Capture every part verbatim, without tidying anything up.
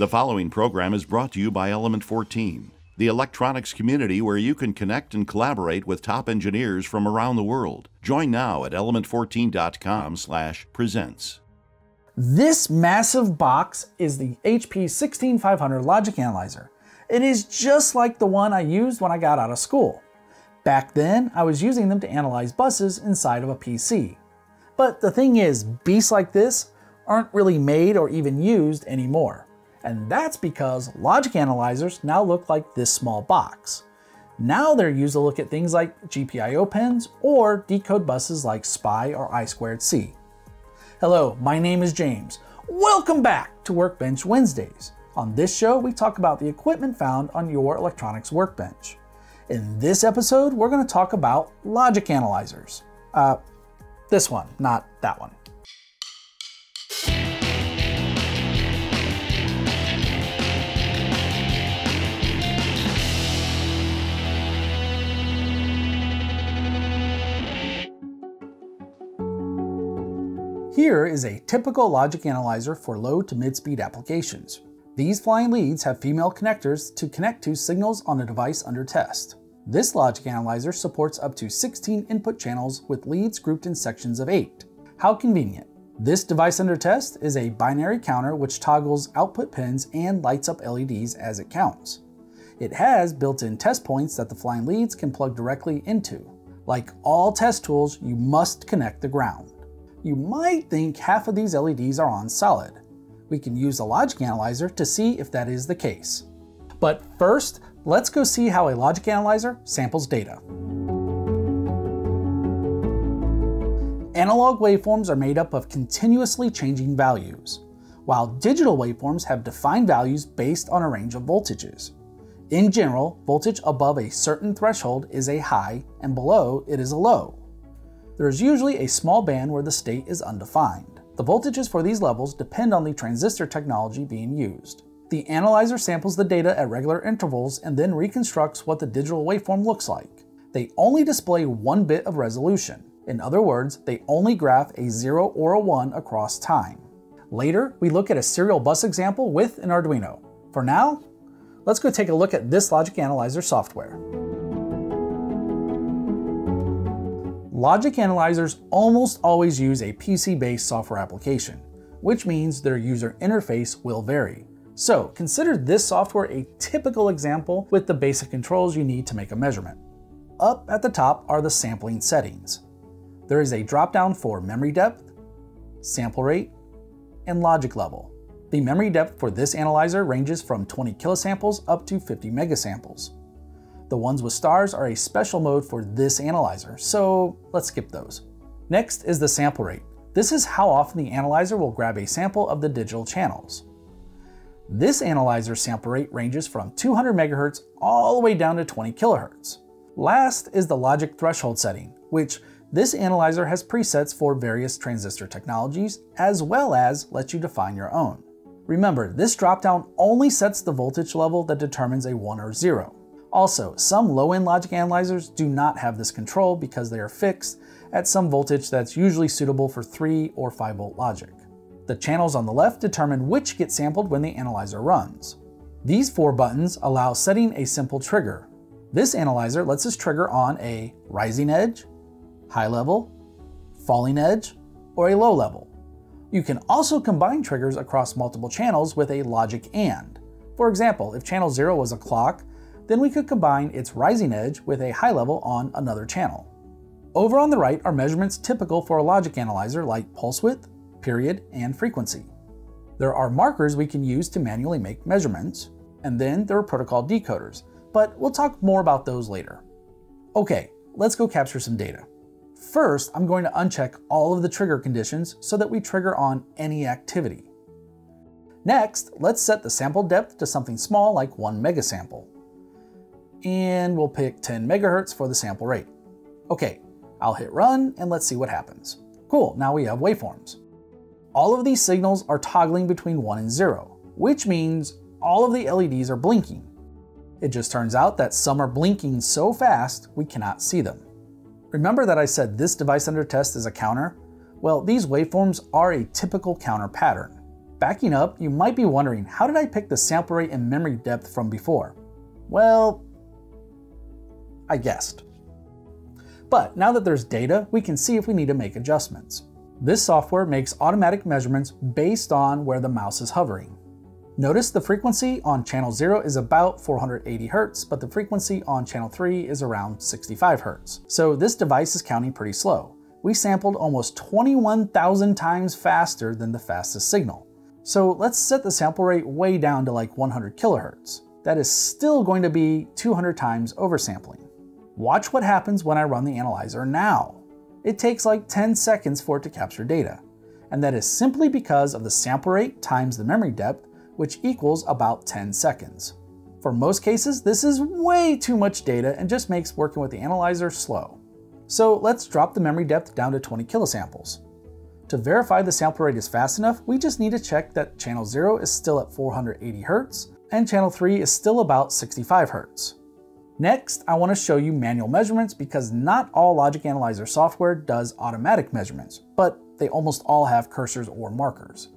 The following program is brought to you by Element fourteen, the electronics community where you can connect and collaborate with top engineers from around the world. Join now at element fourteen dot com slash presents. This massive box is the H P sixteen five hundred Logic Analyzer. It is just like the one I used when I got out of school. Back then, I was using them to analyze buses inside of a P C. But the thing is, beasts like this aren't really made or even used anymore. And that's because logic analyzers now look like this small box. Now they're used to look at things like G P I O pins or decode buses like S P I or I two C. Hello, my name is James. Welcome back to Workbench Wednesdays. On this show, we talk about the equipment found on your electronics workbench. In this episode, we're going to talk about logic analyzers. Uh, this one, not that one. Here is a typical logic analyzer for low to mid-speed applications. These flying leads have female connectors to connect to signals on a device under test. This logic analyzer supports up to sixteen input channels with leads grouped in sections of eight. How convenient. This device under test is a binary counter which toggles output pins and lights up L E Ds as it counts. It has built-in test points that the flying leads can plug directly into. Like all test tools, you must connect the ground. You might think half of these L E Ds are on solid. We can use a logic analyzer to see if that is the case. But first, let's go see how a logic analyzer samples data. Analog waveforms are made up of continuously changing values, while digital waveforms have defined values based on a range of voltages. In general, voltage above a certain threshold is a high and below it is a low. There is usually a small band where the state is undefined. The voltages for these levels depend on the transistor technology being used. The analyzer samples the data at regular intervals and then reconstructs what the digital waveform looks like. They only display one bit of resolution. In other words, they only graph a zero or a one across time. Later, we look at a serial bus example with an Arduino. For now, let's go take a look at this logic analyzer software. Logic analyzers almost always use a P C-based software application, which means their user interface will vary. So consider this software a typical example with the basic controls you need to make a measurement. Up at the top are the sampling settings. There is a drop-down for memory depth, sample rate, and logic level. The memory depth for this analyzer ranges from twenty kilosamples up to fifty megasamples. The ones with stars are a special mode for this analyzer, so let's skip those. Next is the sample rate. This is how often the analyzer will grab a sample of the digital channels. This analyzer sample rate ranges from two hundred megahertz all the way down to twenty kilohertz. Last is the logic threshold setting, which this analyzer has presets for various transistor technologies, as well as lets you define your own. Remember, this dropdown only sets the voltage level that determines a one or zero. Also, some low-end logic analyzers do not have this control because they are fixed at some voltage that's usually suitable for three or five volt logic. The channels on the left determine which get sampled when the analyzer runs. These four buttons allow setting a simple trigger. This analyzer lets us trigger on a rising edge, high level, falling edge, or a low level. You can also combine triggers across multiple channels with a logic AND. For example, if channel zero was a clock, then we could combine its rising edge with a high level on another channel. Over on the right are measurements typical for a logic analyzer like pulse width, period, and frequency. There are markers we can use to manually make measurements, and then there are protocol decoders, but we'll talk more about those later. Okay, let's go capture some data. First, I'm going to uncheck all of the trigger conditions so that we trigger on any activity. Next, let's set the sample depth to something small like one megasample. And we'll pick ten megahertz for the sample rate. Okay, I'll hit run and let's see what happens. Cool, now we have waveforms. All of these signals are toggling between one and zero, which means all of the L E Ds are blinking. It just turns out that some are blinking so fast we cannot see them. Remember that I said this device under test is a counter? Well, these waveforms are a typical counter pattern. Backing up, you might be wondering, how did I pick the sample rate and memory depth from before? Well, I guessed. But now that there's data, we can see if we need to make adjustments. This software makes automatic measurements based on where the mouse is hovering. Notice the frequency on channel zero is about four hundred eighty hertz, but the frequency on channel three is around sixty-five hertz. So this device is counting pretty slow. We sampled almost twenty-one thousand times faster than the fastest signal. So let's set the sample rate way down to like one hundred kilohertz. That is still going to be two hundred times oversampling. Watch what happens when I run the analyzer now. It takes like ten seconds for it to capture data. And that is simply because of the sample rate times the memory depth, which equals about ten seconds. For most cases, this is way too much data and just makes working with the analyzer slow. So let's drop the memory depth down to twenty kilosamples. To verify the sample rate is fast enough, we just need to check that channel zero is still at four hundred eighty hertz and channel three is still about sixty-five hertz. Next, I want to show you manual measurements because not all Logic Analyzer software does automatic measurements, but they almost all have cursors or markers.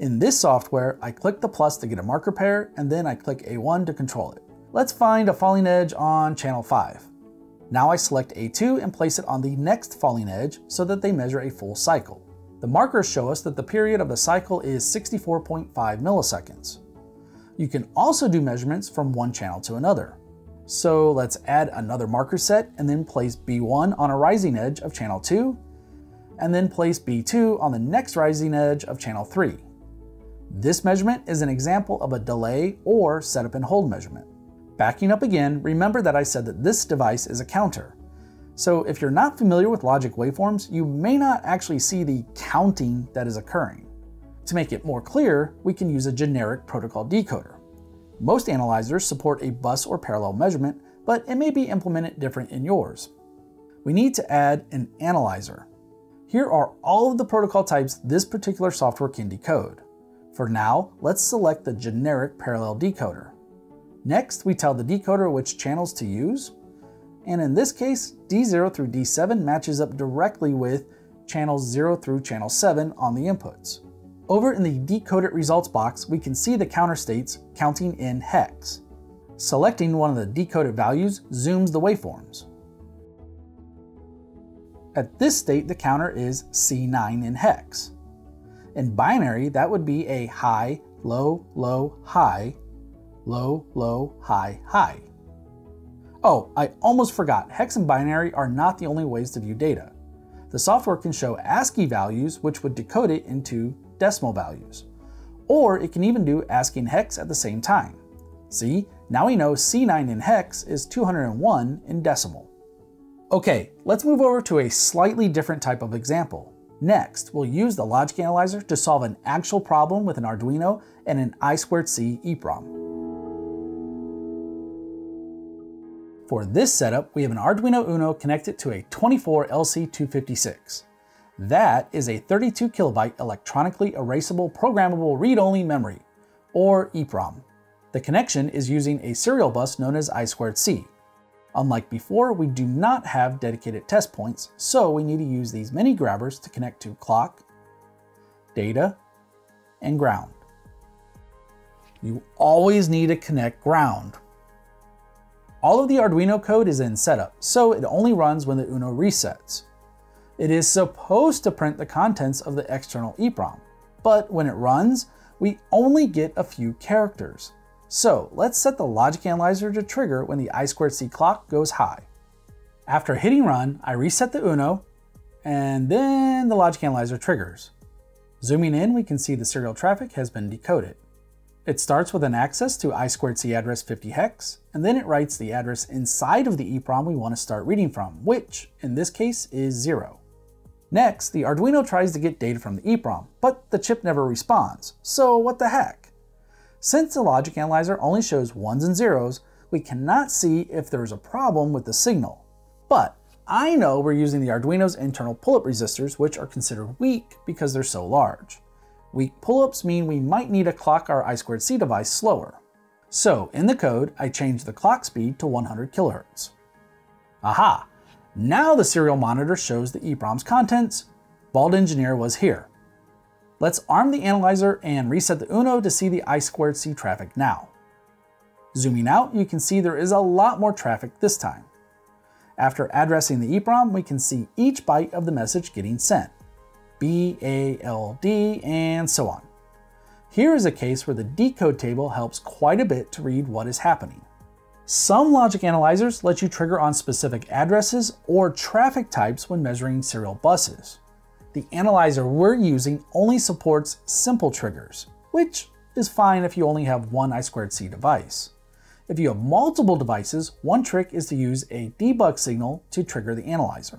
In this software, I click the plus to get a marker pair, and then I click A one to control it. Let's find a falling edge on channel five. Now I select A two and place it on the next falling edge so that they measure a full cycle. The markers show us that the period of the cycle is sixty-four point five milliseconds. You can also do measurements from one channel to another. So let's add another marker set and then place B one on a rising edge of channel two, and then place B two on the next rising edge of channel three. This measurement is an example of a delay or setup and hold measurement. Backing up again, remember that I said that this device is a counter. So if you're not familiar with logic waveforms, you may not actually see the counting that is occurring. To make it more clear, we can use a generic protocol decoder. Most analyzers support a bus or parallel measurement, but it may be implemented different in yours. We need to add an analyzer. Here are all of the protocol types this particular software can decode. For now, let's select the generic parallel decoder. Next, we tell the decoder which channels to use. And in this case, D zero through D seven matches up directly with channels zero through channel seven on the inputs. Over in the decoded results box, we can see the counter states counting in hex. Selecting one of the decoded values zooms the waveforms. At this state, the counter is C nine in hex. In binary, that would be a high, low, low, high, low, low, high, high. Oh, I almost forgot, hex and binary are not the only ways to view data. The software can show ASCII values, which would decode it into decimal values. Or it can even do ASCII and hex at the same time. See, now we know C nine in hex is two hundred one in decimal. Okay, let's move over to a slightly different type of example. Next, we'll use the Logic Analyzer to solve an actual problem with an Arduino and an I two C EEPROM. For this setup, we have an Arduino Uno connected to a twenty-four L C two fifty-six. That is a thirty-two kilobyte electronically erasable programmable read-only memory, or EEPROM. The connection is using a serial bus known as I two C. Unlike before, we do not have dedicated test points, so we need to use these mini grabbers to connect to clock, data, and ground. You always need to connect ground. All of the Arduino code is in setup, so it only runs when the Uno resets. It is supposed to print the contents of the external EEPROM, but when it runs, we only get a few characters. So let's set the Logic Analyzer to trigger when the I two C clock goes high. After hitting run, I reset the Uno, and then the Logic Analyzer triggers. Zooming in, we can see the serial traffic has been decoded. It starts with an access to I two C address fifty hex, and then it writes the address inside of the EEPROM we want to start reading from, which in this case is zero. Next, the Arduino tries to get data from the EEPROM, but the chip never responds, so what the heck? Since the Logic Analyzer only shows ones and zeros, we cannot see if there is a problem with the signal. But I know we're using the Arduino's internal pull-up resistors, which are considered weak because they're so large. Weak pull-ups mean we might need to clock our I two C device slower. So in the code, I change the clock speed to one hundred kilohertz. Aha! Now the serial monitor shows the EEPROM's contents. Bald engineer was here. Let's arm the analyzer and reset the Uno to see the I two C traffic now. Zooming out, you can see there is a lot more traffic this time. After addressing the EEPROM, we can see each byte of the message getting sent. B, A, L, D, and so on. Here is a case where the decode table helps quite a bit to read what is happening. Some logic analyzers let you trigger on specific addresses or traffic types when measuring serial buses. The analyzer we're using only supports simple triggers, which is fine if you only have one I two C device. If you have multiple devices, one trick is to use a debug signal to trigger the analyzer.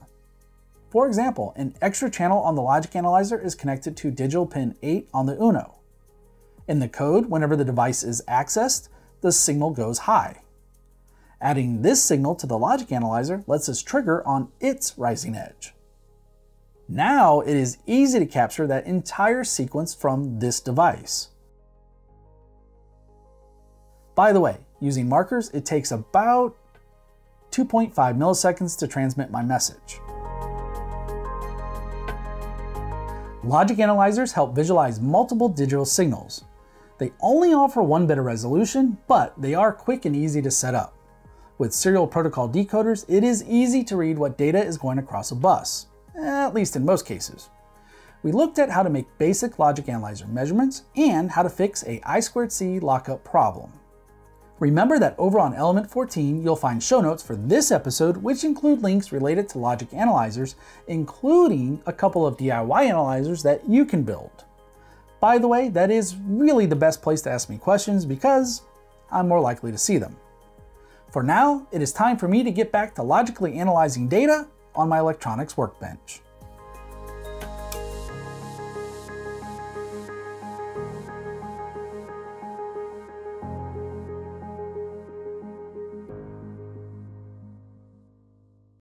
For example, an extra channel on the logic analyzer is connected to digital pin eight on the Uno. In the code, whenever the device is accessed, the signal goes high. Adding this signal to the logic analyzer lets us trigger on its rising edge. Now it is easy to capture that entire sequence from this device. By the way, using markers, it takes about two point five milliseconds to transmit my message. Logic analyzers help visualize multiple digital signals. They only offer one bit of resolution, but they are quick and easy to set up. With serial protocol decoders, it is easy to read what data is going across a bus. At least in most cases. We looked at how to make basic logic analyzer measurements and how to fix a I two C lockup problem. Remember that over on Element fourteen, you'll find show notes for this episode, which include links related to logic analyzers, including a couple of D I Y analyzers that you can build. By the way, that is really the best place to ask me questions because I'm more likely to see them. For now, it is time for me to get back to logically analyzing data on my electronics workbench.